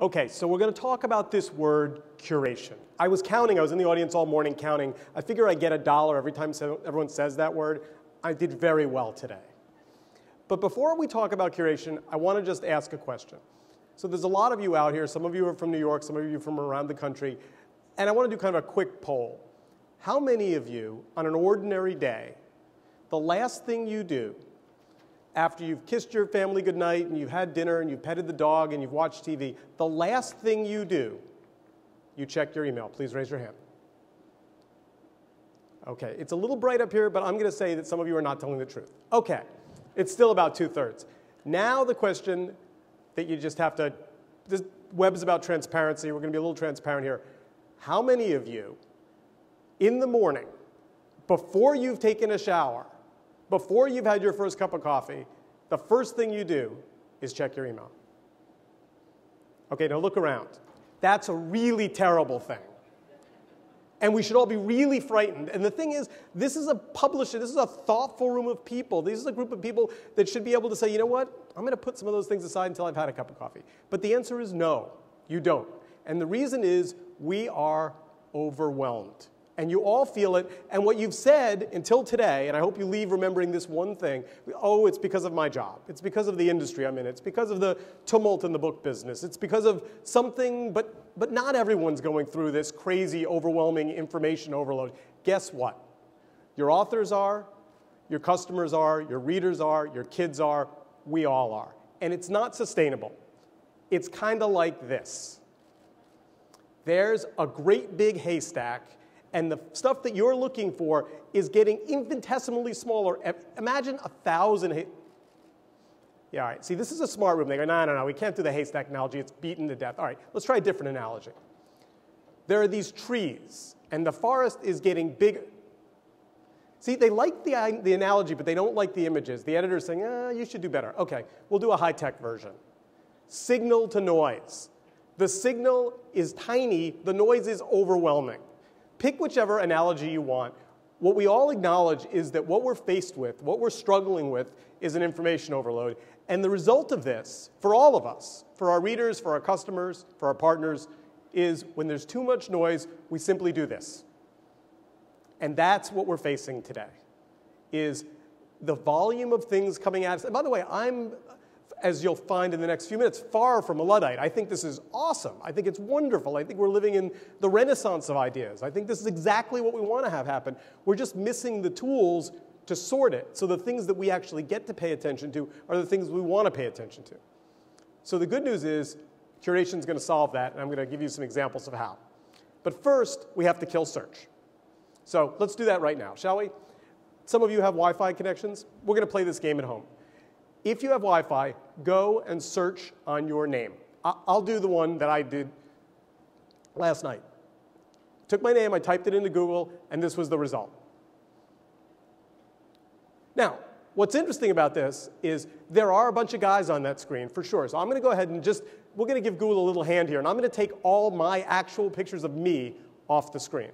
Okay, so we're going to talk about this word, curation. I was counting. I was in the audience all morning counting. I figure I get $1 every time everyone says that word. I did very well today. But before we talk about curation, I want to just ask a question. So there's a lot of you out here. Some of you are from New York. Some of you are from around the country. And I want to do kind of a quick poll. How many of you, on an ordinary day, the last thing you do after you've kissed your family goodnight and you've had dinner and you've petted the dog and you've watched TV, the last thing you do, you check your email. Please raise your hand. Okay, it's a little bright up here, but I'm going to say that some of you are not telling the truth. Okay, it's still about 2/3. Now the question that you just have to, this web's about transparency. We're going to be a little transparent here. How many of you in the morning, before you've taken a shower, before you've had your first cup of coffee, the first thing you do is check your email? Okay, now look around. That's a really terrible thing. And we should all be really frightened. And the thing is, this is a publisher. This is a thoughtful room of people. This is a group of people that should be able to say, you know what? I'm going to put some of those things aside until I've had a cup of coffee. But the answer is no, you don't. And the reason is we are overwhelmed. And you all feel it. And what you've said until today, and I hope you leave remembering this one thing, oh, it's because of my job. It's because of the industry I'm in. It's because of the tumult in the book business. It's because of something, but not everyone's going through this crazy, overwhelming information overload. Guess what? Your authors are, your customers are, your readers are, your kids are, we all are. And it's not sustainable. It's kind of like this. There's a great big haystack, and the stuff that you're looking for is getting infinitesimally smaller. Imagine 1,000. Yeah, all right. See, this is a smart room. They go, no, no, no, we can't do the haystack analogy. It's beaten to death. All right, let's try a different analogy. There are these trees, and the forest is getting bigger. See, they like the analogy, but they don't like the images. The editor's saying, you should do better. OK, we'll do a high-tech version. Signal to noise. The signal is tiny. The noise is overwhelming. Pick whichever analogy you want. What we all acknowledge is that what we're faced with, what we're struggling with, is an information overload. And the result of this, for all of us, for our readers, for our customers, for our partners, is when there's too much noise, we simply do this. And that's what we're facing today, is the volume of things coming at us. And by the way, I'm, as you'll find in the next few minutes, far from a Luddite. I think this is awesome. I think it's wonderful. I think we're living in the renaissance of ideas. I think this is exactly what we want to have happen. We're just missing the tools to sort it. So the things that we actually get to pay attention to are the things we want to pay attention to. So the good news is curation is going to solve that, and I'm going to give you some examples of how. But first, we have to kill search. So let's do that right now, shall we? Some of you have Wi-Fi connections. We're going to play this game at home. If you have Wi-Fi, go and search on your name. I'll do the one that I did last night. Took my name, I typed it into Google, and this was the result. Now, what's interesting about this is there are a bunch of guys on that screen for sure. So I'm going to go ahead and just, we're going to give Google a little hand here, and I'm going to take all my actual pictures of me off the screen.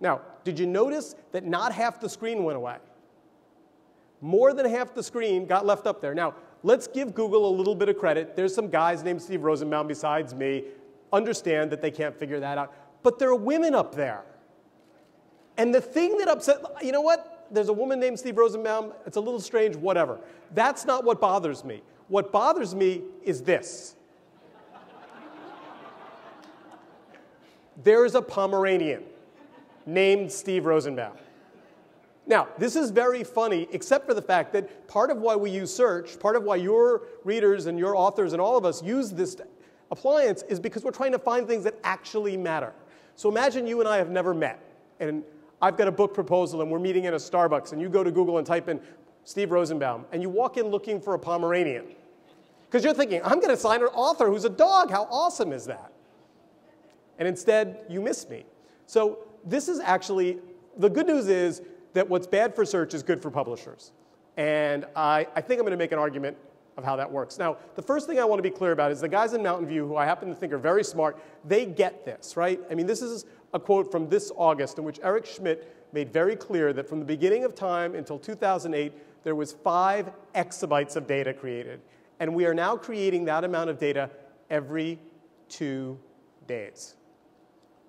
Now, did you notice that not half the screen went away? More than half the screen got left up there. Now, let's give Google a little bit of credit. There's some guys named Steve Rosenbaum besides me. Understand that they can't figure that out. But there are women up there. And the thing that upset, you know what? There's a woman named Steve Rosenbaum. It's a little strange, whatever. That's not what bothers me. What bothers me is this. There is a Pomeranian named Steve Rosenbaum. Now, this is very funny, except for the fact that part of why we use search, part of why your readers and your authors and all of us use this appliance is because we're trying to find things that actually matter. So imagine you and I have never met, and I've got a book proposal, and we're meeting in a Starbucks, and you go to Google and type in Steve Rosenbaum, and you walk in looking for a Pomeranian. Because you're thinking, I'm going to sign an author who's a dog. How awesome is that? And instead, you miss me. So this is actually, the good news is, that what's bad for search is good for publishers. And I think I'm going to make an argument of how that works. Now, the first thing I want to be clear about is the guys in Mountain View, who I happen to think are very smart, they get this, right? I mean, this is a quote from this August in which Eric Schmidt made very clear that from the beginning of time until 2008, there was 5 exabytes of data created. And we are now creating that amount of data every 2 days.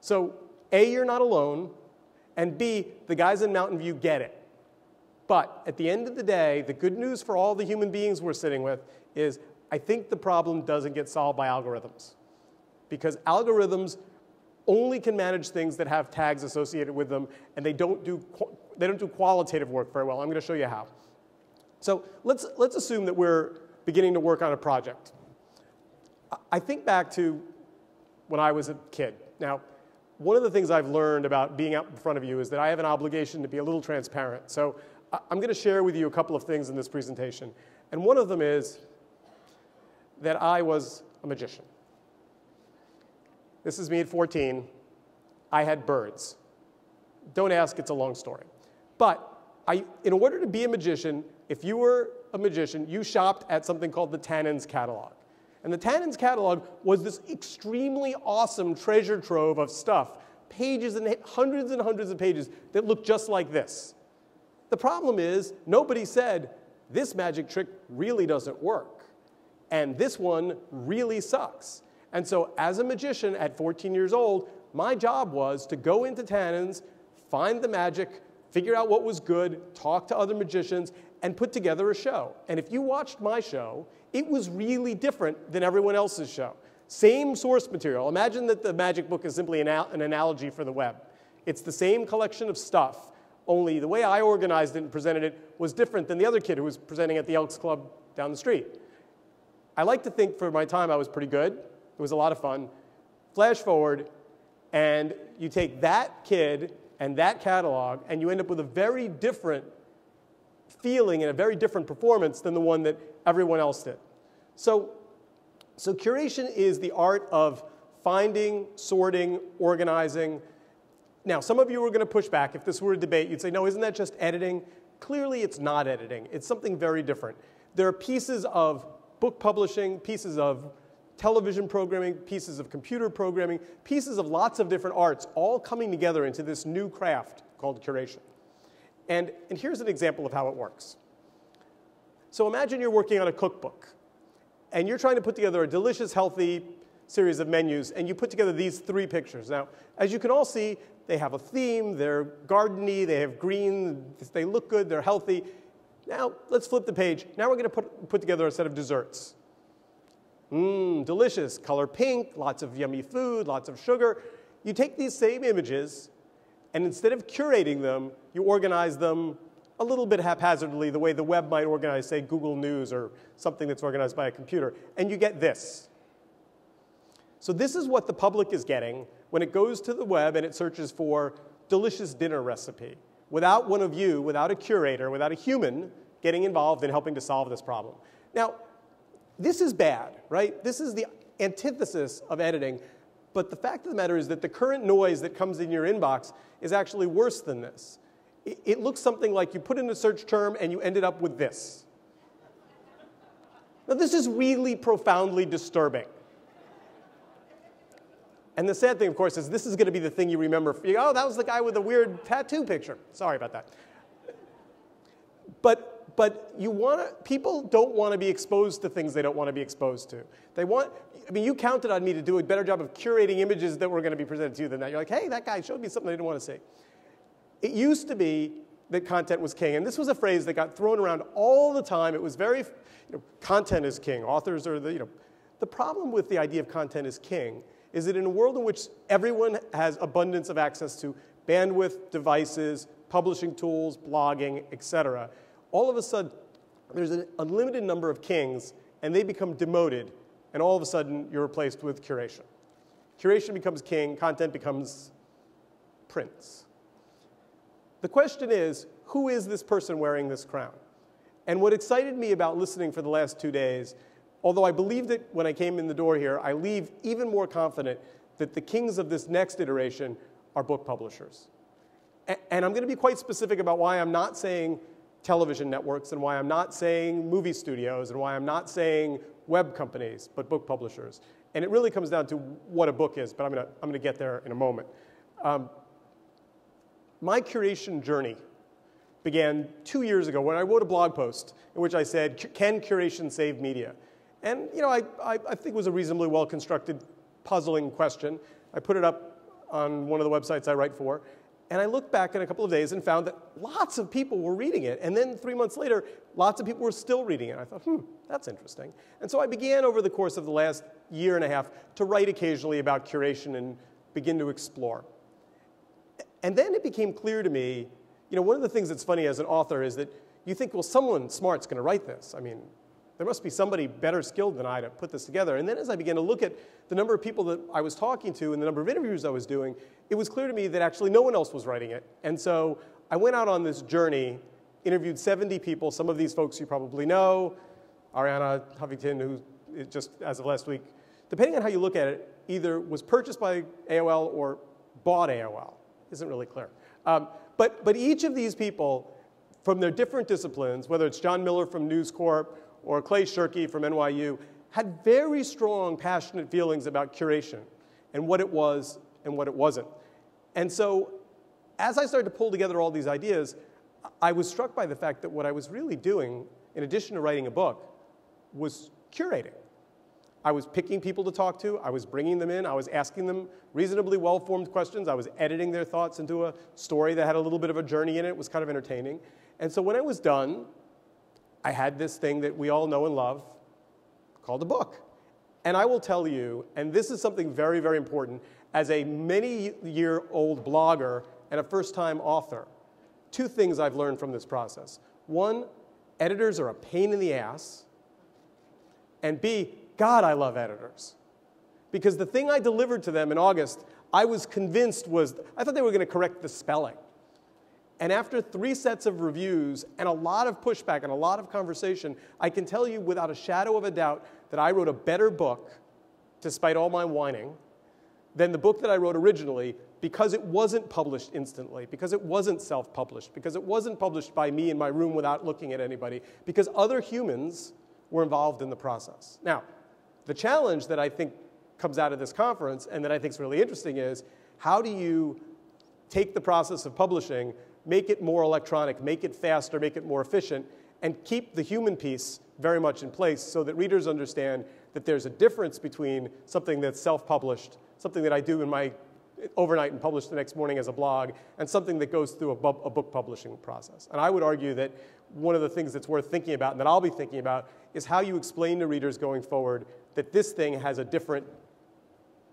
So A, you're not alone, and B, the guys in Mountain View get it. But at the end of the day, the good news for all the human beings we're sitting with is I think the problem doesn't get solved by algorithms, because algorithms only can manage things that have tags associated with them, and they don't do qualitative work very well. I'm going to show you how. So let's assume that we're beginning to work on a project. I think back to when I was a kid. Now, one of the things I've learned about being out in front of you is that I have an obligation to be a little transparent. So I'm going to share with you a couple of things in this presentation. And one of them is that I was a magician. This is me at 14. I had birds. Don't ask, it's a long story. But in order to be a magician, if you were a magician, you shopped at something called the Tannen's Catalog. And the Tannen's Catalog was this extremely awesome treasure trove of stuff, pages and hundreds of pages that looked just like this. The problem is nobody said, this magic trick really doesn't work, and this one really sucks. And so as a magician at 14 years old, my job was to go into Tannen's, find the magic, figure out what was good, talk to other magicians, and put together a show. And if you watched my show, it was really different than everyone else's show. Same source material. Imagine that the magic book is simply an analogy for the web. It's the same collection of stuff, only the way I organized it and presented it was different than the other kid who was presenting at the Elks Club down the street. I like to think for my time I was pretty good. It was a lot of fun. Flash forward, and you take that kid and that catalog, and you end up with a very different feeling and a very different performance than the one that everyone else did. So curation is the art of finding, sorting, organizing. Now, some of you are going to push back. If this were a debate, you'd say, no, isn't that just editing? Clearly, it's not editing. It's something very different. There are pieces of book publishing, pieces of television programming, pieces of computer programming, pieces of lots of different arts, all coming together into this new craft called curation. And here's an example of how it works. So imagine you're working on a cookbook, and you're trying to put together a delicious, healthy series of menus, and you put together these three pictures. Now, as you can all see, they have a theme, they're gardeny, they have green, they look good, they're healthy. Now, let's flip the page. Now we're going to put together a set of desserts. Mmm, delicious, color pink, lots of yummy food, lots of sugar. You take these same images, and instead of curating them, you organize them a little bit haphazardly, the way the web might organize, say, Google News or something that's organized by a computer, and you get this. So this is what the public is getting when it goes to the web and it searches for delicious dinner recipe, without one of you, without a curator, without a human getting involved in helping to solve this problem. Now, this is bad, right? This is the antithesis of editing. But the fact of the matter is that the current noise that comes in your inbox is actually worse than this. It looks something like you put in a search term and you ended up with this. Now, this is really profoundly disturbing. And the sad thing, of course, is this is going to be the thing you remember. Oh, that was the guy with the weird tattoo picture. Sorry about that. But people don't want to be exposed to things they don't want to be exposed to. I mean, you counted on me to do a better job of curating images that were going to be presented to you than that. You're like, hey, that guy showed me something I didn't want to see. It used to be that content was king, and this was a phrase that got thrown around all the time. It was very, content is king. Authors are the, The problem with the idea of content is king is that in a world in which everyone has abundance of access to bandwidth, devices, publishing tools, blogging, etc., all of a sudden, there's an unlimited number of kings, and they become demoted, and all of a sudden, you're replaced with curation. Curation becomes king, content becomes prince. The question is, who is this person wearing this crown? And what excited me about listening for the last 2 days, although I believed it when I came in the door here, I leave even more confident that the kings of this next iteration are book publishers. And I'm going to be quite specific about why I'm not saying television networks, and why I'm not saying movie studios, and why I'm not saying web companies, but book publishers. And it really comes down to what a book is, but I'm gonna get there in a moment. My curation journey began 2 years ago when I wrote a blog post in which I said, can curation save media? And you know, I think it was a reasonably well-constructed, puzzling question. I put it up on one of the websites I write for, and I looked back in a couple of days and found that lots of people were reading it. And then 3 months later, lots of people were still reading it. I thought, that's interesting. And so I began over the course of the last year and a half to write occasionally about curation and begin to explore. And then it became clear to me, you know, one of the things that's funny as an author is that you think, well, someone smart's going to write this. I mean, there must be somebody better skilled than I to put this together. And then as I began to look at the number of people that I was talking to and the number of interviews I was doing, it was clear to me that actually no one else was writing it. And so I went out on this journey, interviewed 70 people. Some of these folks you probably know, Arianna Huffington, who just as of last week, depending on how you look at it, either was purchased by AOL or bought AOL. Isn't really clear. But each of these people from their different disciplines, whether it's John Miller from News Corp or Clay Shirky from NYU, had very strong, passionate feelings about curation and what it was and what it wasn't. And so as I started to pull together all these ideas, I was struck by the fact that what I was really doing, in addition to writing a book, was curating. I was picking people to talk to. I was bringing them in. I was asking them reasonably well-formed questions. I was editing their thoughts into a story that had a little bit of a journey in it. It was kind of entertaining. And so when I was done, I had this thing that we all know and love called a book. And I will tell you, and this is something very, very important, as a many-year-old blogger and a first-time author, two things I've learned from this process. One, editors are a pain in the ass. And B, God, I love editors. Because the thing I delivered to them in August, I was convinced was, I thought they were going to correct the spelling. And after 3 sets of reviews and a lot of pushback and a lot of conversation, I can tell you without a shadow of a doubt that I wrote a better book, despite all my whining, than the book that I wrote originally, because it wasn't published instantly, because it wasn't self-published, because it wasn't published by me in my room without looking at anybody, because other humans were involved in the process. Now, the challenge that I think comes out of this conference and that I think is really interesting is, how do you take the process of publishing, make it more electronic, make it faster, make it more efficient, and keep the human piece very much in place so that readers understand that there's a difference between something that's self-published, something that I do in my overnight and publish the next morning as a blog, and something that goes through a book publishing process. And I would argue that one of the things that's worth thinking about and that I'll be thinking about is how you explain to readers going forward that this thing has a different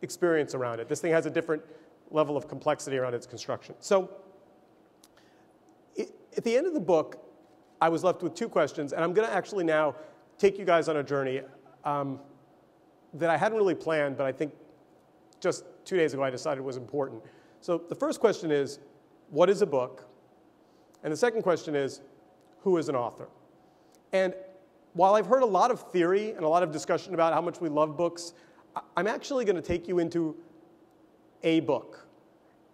experience around it. This thing has a different level of complexity around its construction. So at the end of the book, I was left with 2 questions, and I'm going to actually now take you guys on a journey that I hadn't really planned, but I think just 2 days ago I decided was important. So the first question is, what is a book? And the second question is, who is an author? And while I've heard a lot of theory and a lot of discussion about how much we love books, I'm actually going to take you into a book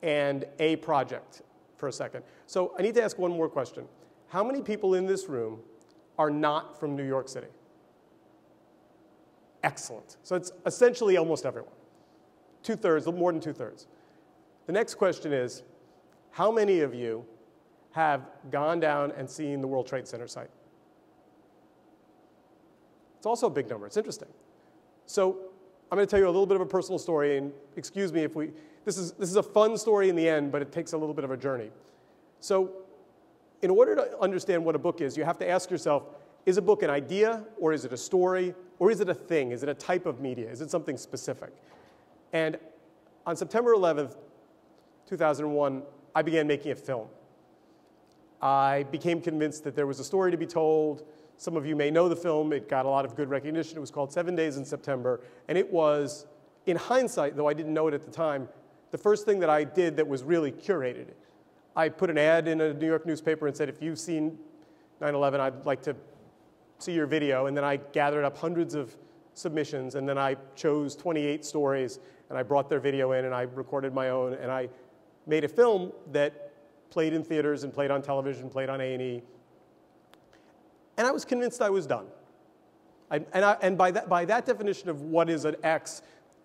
and a project for a second. So I need to ask one more question. How many people in this room are not from New York City? Excellent. So it's essentially almost everyone. 2/3, more than 2/3. The next question is, how many of you have gone down and seen the World Trade Center site? It's also a big number. It's interesting. So I'm going to tell you a little bit of a personal story, and excuse me if we, this is a fun story in the end, but it takes a little bit of a journey. So in order to understand what a book is, you have to ask yourself, is a book an idea, or is it a story, or is it a thing? Is it a type of media? Is it something specific? And on September 11th, 2001, I began making a film. I became convinced that there was a story to be told. Some of you may know the film. It got a lot of good recognition. It was called 7 Days in September. And it was, in hindsight, though I didn't know it at the time, the first thing that I did that was really curated. I put an ad in a New York newspaper and said, if you've seen 9/11, I'd like to see your video. And then I gathered up hundreds of submissions. And then I chose 28 stories. And I brought their video in. And I recorded my own. And I made a film that played in theaters and played on television, played on A&E. And I was convinced I was done. By that definition of what is an X,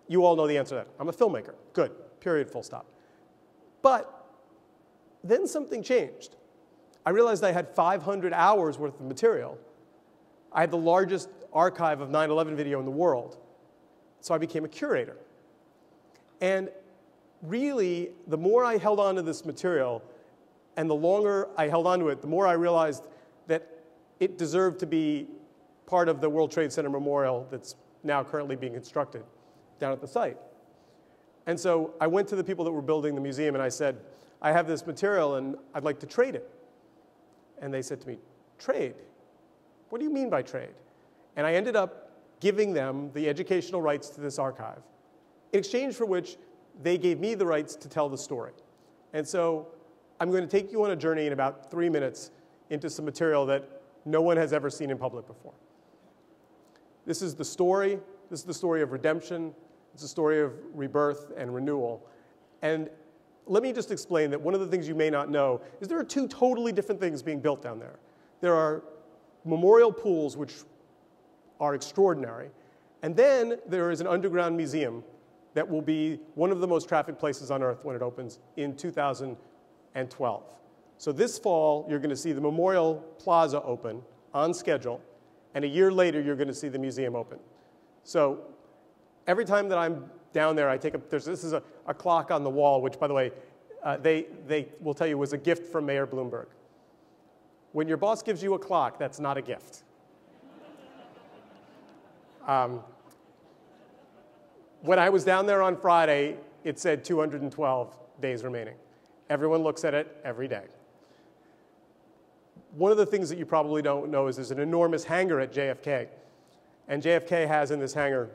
you all know the answer to that. I'm a filmmaker. Good. Period. Full stop. But then something changed. I realized I had 500 hours worth of material. I had the largest archive of 9/11 video in the world. So I became a curator. And really, the more I held on to this material, and the longer I held on to it, the more I realized that it deserved to be part of the World Trade Center memorial that's now currently being constructed down at the site. And so I went to the people that were building the museum and I said, I have this material and I'd like to trade it. And they said to me, trade? What do you mean by trade? And I ended up giving them the educational rights to this archive, in exchange for which they gave me the rights to tell the story. And so I'm going to take you on a journey in about 3 minutes into some material that no one has ever seen in public before. This is the story. This is the story of redemption. It's a story of rebirth and renewal. And let me just explain that one of the things you may not know is there are two totally different things being built down there. There are memorial pools, which are extraordinary. And then there is an underground museum that will be one of the most trafficked places on Earth when it opens in 2012. So this fall, you're going to see the Memorial Plaza open on schedule. And a year later, you're going to see the museum open. So every time that I'm down there, I take a, this is a clock on the wall, which, by the way, they will tell you was a gift from Mayor Bloomberg. When your boss gives you a clock, that's not a gift. When I was down there on Friday, it said 212 days remaining. Everyone looks at it every day. One of the things that you probably don't know is there's an enormous hangar at JFK. And JFK has in this hangar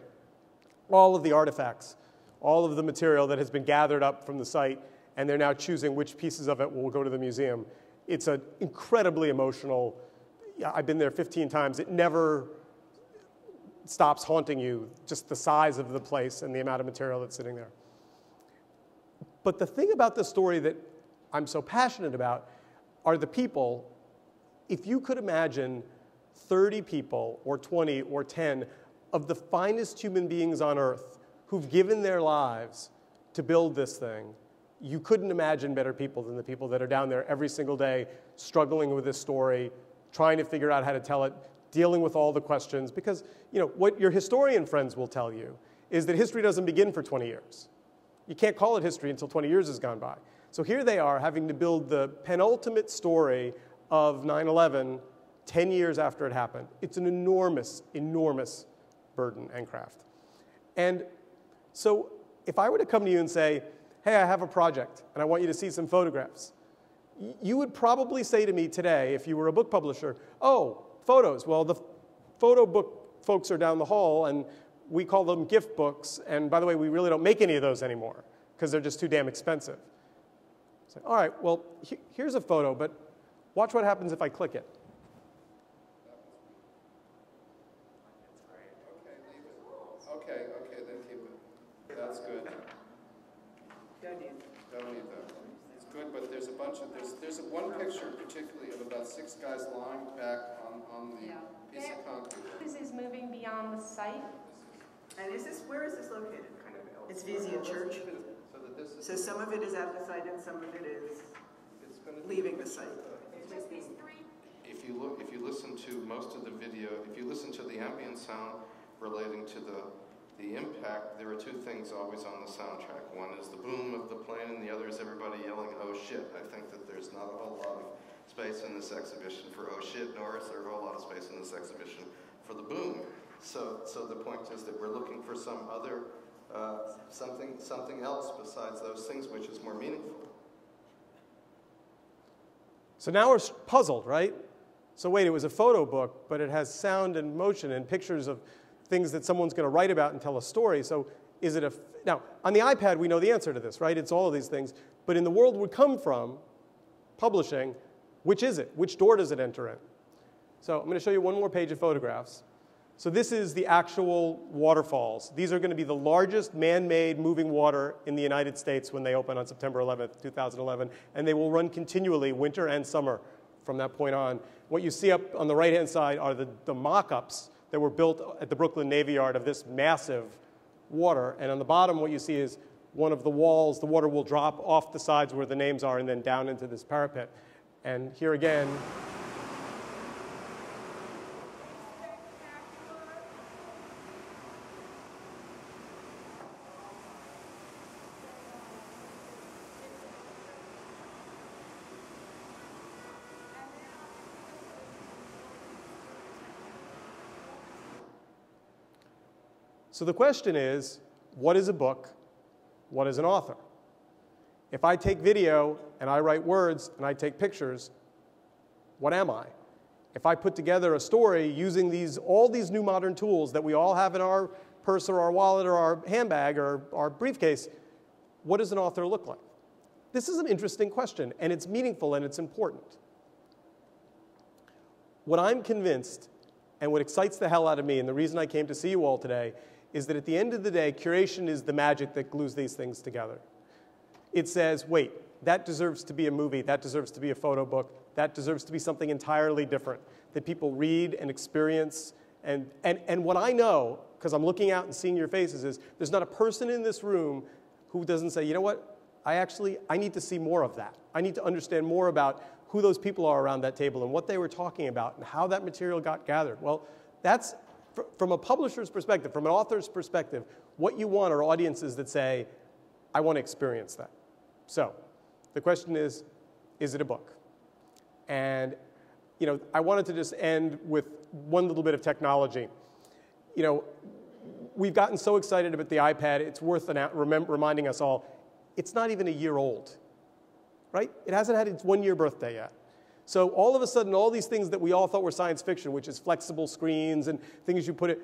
all of the artifacts, all of the material that has been gathered up from the site, and they're now choosing which pieces of it will go to the museum. It's an incredibly emotional, I've been there 15 times, it never stops haunting you, just the size of the place and the amount of material that's sitting there. But the thing about the story that I'm so passionate about are the people. If you could imagine 30 people or 20 or 10 of the finest human beings on Earth who've given their lives to build this thing, you couldn't imagine better people than the people that are down there every single day struggling with this story, trying to figure out how to tell it, dealing with all the questions. Because you know what your historian friends will tell you is that history doesn't begin for 20 years. You can't call it history until 20 years has gone by. So here they are having to build the penultimate story of 9/11 10 years after it happened. It's an enormous, enormous burden and craft. And so if I were to come to you and say, hey, I have a project, and I want you to see some photographs, you would probably say to me today, if you were a book publisher, oh, photos. Well, the photo book folks are down the hall, and we call them gift books. And by the way, we really don't make any of those anymore, because they're just too damn expensive. So, all right, well, here's a photo, but watch what happens if I click it. There's one picture particularly of about 6 guys lying back on the piece of concrete. This is moving beyond the site. And is this, where is this located? Kind of it's Vizian Church. So some of it is at the site and some of it is leaving the site. Just these 3. If you listen to most of the video, if you listen to the ambient sound relating to the impact, there are 2 things always on the soundtrack. One is the boom of the plane, and the other is everybody yelling, oh shit. I think that there's not a whole lot of space in this exhibition for oh shit, nor is there a whole lot of space in this exhibition for the boom. So the point is that we're looking for some other, something else besides those things which is more meaningful. So now we're puzzled, right? So wait, it was a photo book, but it has sound and motion and pictures of things that someone's going to write about and tell a story. So is it a, now on the iPad we know the answer to this, right? It's all of these things. But in the world we come from, publishing, which is it? Which door does it enter in? So I'm going to show you one more page of photographs. So this is the actual waterfalls. These are going to be the largest man-made moving water in the United States when they open on September 11th, 2011. And they will run continually winter and summer from that point on. What you see up on the right-hand side are the mock-ups that were built at the Brooklyn Navy Yard of this massive water. And on the bottom, what you see is one of the walls. The water will drop off the sides where the names are and then down into this parapet. And here again. So the question is, what is a book? What is an author? If I take video and I write words and I take pictures, what am I? If I put together a story using all these new modern tools that we all have in our purse or our wallet or our handbag or our briefcase, what does an author look like? This is an interesting question, and it's meaningful and it's important. What I'm convinced and what excites the hell out of me, and the reason I came to see you all today, is that at the end of the day, curation is the magic that glues these things together. It says, wait, that deserves to be a movie, that deserves to be a photo book, that deserves to be something entirely different that people read and experience. And what I know, because I'm looking out and seeing your faces, is there's not a person in this room who doesn't say, you know what, I need to see more of that. I need to understand more about who those people are around that table and what they were talking about and how that material got gathered. Well, that's, from a publisher's perspective, from an author's perspective, what you want are audiences that say, I want to experience that. So the question is it a book? And you know, I wanted to just end with one little bit of technology. You know, we've gotten so excited about the iPad, it's worth reminding us all, it's not even a year old, right? It hasn't had its one-year birthday yet. So all of a sudden, all these things that we all thought were science fiction, which is flexible screens and things you put it,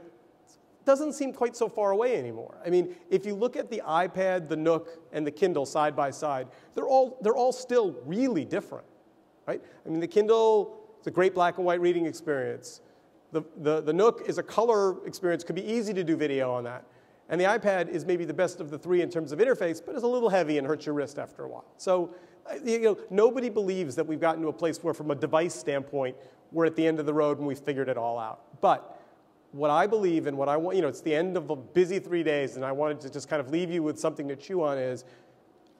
doesn't seem quite so far away anymore. I mean, if you look at the iPad, the Nook, and the Kindle side by side, they're all still really different, right? I mean, the Kindle is a great black and white reading experience. The Nook is a color experience, could be easy to do video on that. And the iPad is maybe the best of the three in terms of interface, but it's a little heavy and hurts your wrist after a while. So you know, nobody believes that we've gotten to a place where, from a device standpoint, we're at the end of the road and we've figured it all out. But what I believe and what I want, you know, it's the end of a busy 3 days, and I wanted to just kind of leave you with something to chew on is,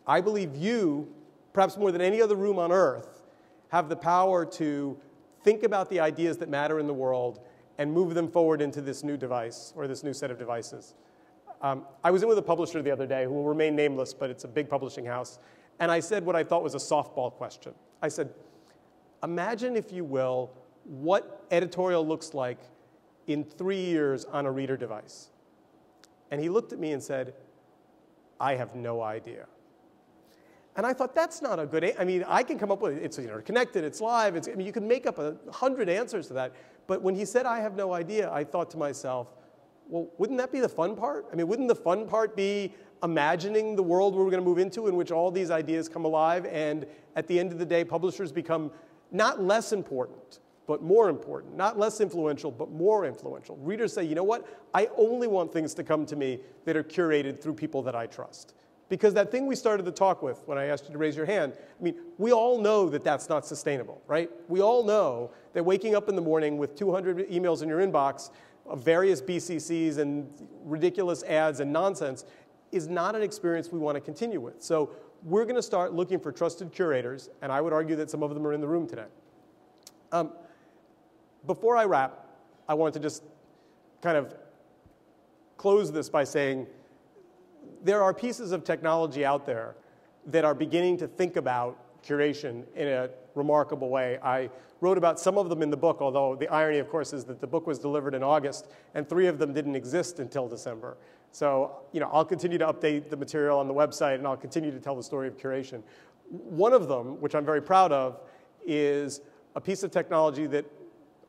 I believe you, perhaps more than any other room on earth, have the power to think about the ideas that matter in the world and move them forward into this new device or this new set of devices. I was in with a publisher the other day who will remain nameless, but it's a big publishing house, and I said what I thought was a softball question. I said, imagine, if you will, what editorial looks like in 3 years on a reader device. And he looked at me and said, I have no idea. And I thought, that's not a good answer. I mean, I can come up with it. It's interconnected, it's live, I mean, you can make up 100 answers to that. But when he said, I have no idea, I thought to myself, well, wouldn't that be the fun part? I mean, wouldn't the fun part be imagining the world we're going to move into in which all these ideas come alive, and at the end of the day, publishers become not less important, but more important, not less influential, but more influential. Readers say, you know what? I only want things to come to me that are curated through people that I trust. Because that thing we started the talk with when I asked you to raise your hand, I mean, we all know that that's not sustainable, right? We all know that waking up in the morning with 200 emails in your inbox of various BCCs and ridiculous ads and nonsense is not an experience we want to continue with. So we're going to start looking for trusted curators, and I would argue that some of them are in the room today. Before I wrap, I want to just kind of close this by saying there are pieces of technology out there that are beginning to think about curation in a remarkable way. I wrote about some of them in the book, although the irony, of course, is that the book was delivered in August, and 3 of them didn't exist until December. So, you know, I'll continue to update the material on the website, and I'll continue to tell the story of curation. One of them, which I'm very proud of, is a piece of technology that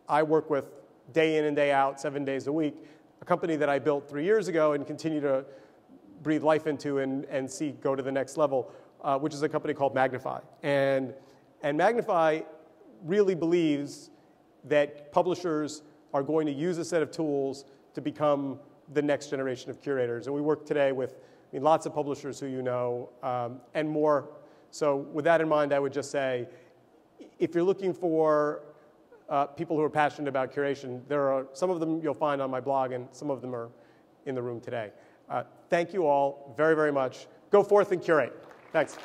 I work with day in and day out, 7 days a week, a company that I built 3 years ago and continue to breathe life into and see go to the next level, which is a company called Magnify. And Magnify really believes that publishers are going to use a set of tools to become the next generation of curators. And we work today with lots of publishers who you know and more. So with that in mind, I would just say, if you're looking for people who are passionate about curation, there are some of them you'll find on my blog, and some of them are in the room today. Thank you all very, very much. Go forth and curate. Thanks.